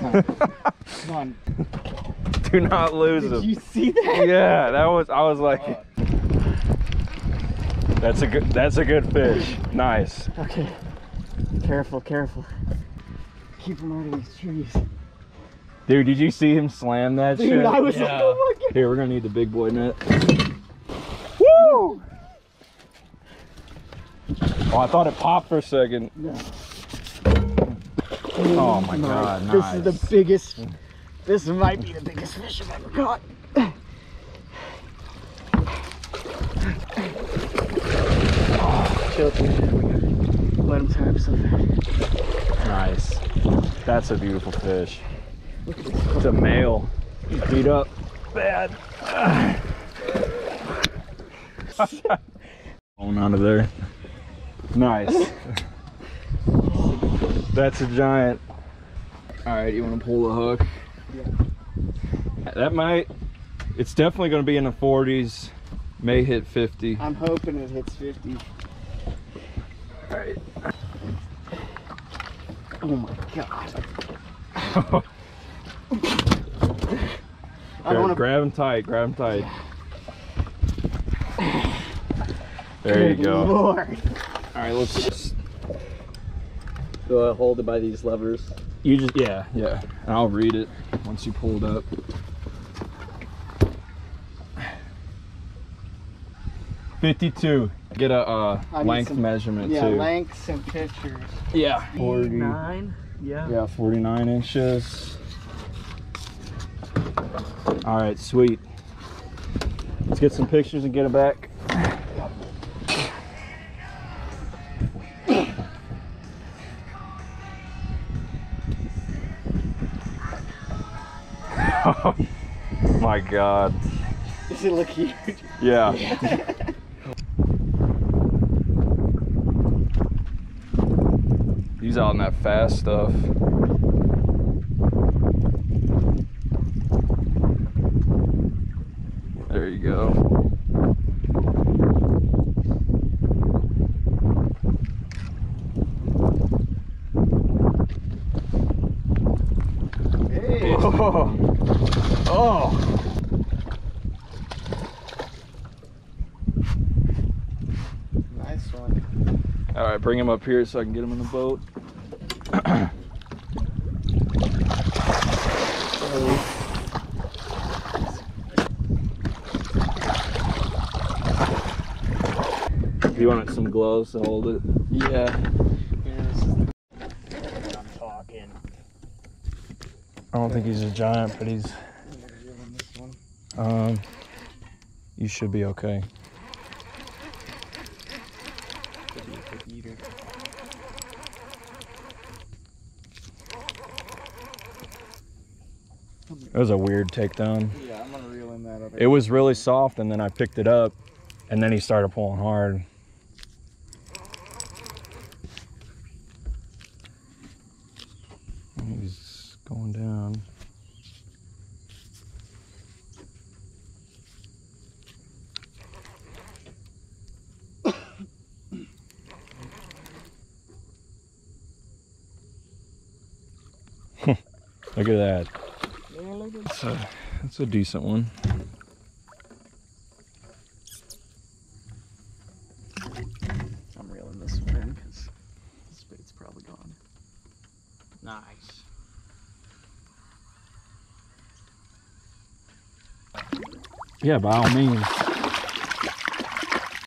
time. Come on. Do not lose him. Did you see that? Yeah, that was, I was like, that's a good fish. Nice. Okay. Careful, careful. Keep him out of these trees. Dude, did you see him slam that shit? Dude, I was like, oh my God. Here, we're gonna need the big boy net. Woo! Oh, I thought it popped for a second. No. Oh my God, nice. This is the biggest, this might be the biggest fish I've ever caught. Oh, chill, dude. Let him tap so bad. Nice. That's a beautiful fish. It's a male. He's beat up bad. Going out of there. Nice. That's a giant. All right, you want to pull the hook? Yeah. That might. It's definitely going to be in the 40s. May hit 50. I'm hoping it hits 50. All right. Oh my God. I don't wanna... Grab him tight. Grab him tight. There you go. Lord. All right, let's just hold it by these levers. You just, yeah, yeah. And I'll read it once you pull it up. $52. Get a length measurement too. Yeah, lengths and pictures. Yeah. 49. Yeah. Yeah, 49 inches. All right, sweet. Let's get some pictures and get it back. Oh my God. Does it look huge? Yeah. He's out in that fast stuff. There you go. Hey. Oh. Oh! Nice one. Alright, bring him up here so I can get him in the boat. You wanted some gloves to hold it? Yeah. I'm talking. I don't think he's a giant, but he's... you should be okay. That was a weird takedown. Yeah, I'm gonna reel in that up. It was really soft, and then I picked it up, and then he started pulling hard. He's going down. Look at that. Yeah, look at that. That's a decent one. I'm reeling this one in because this bait's probably gone. Nice. Yeah, by all means.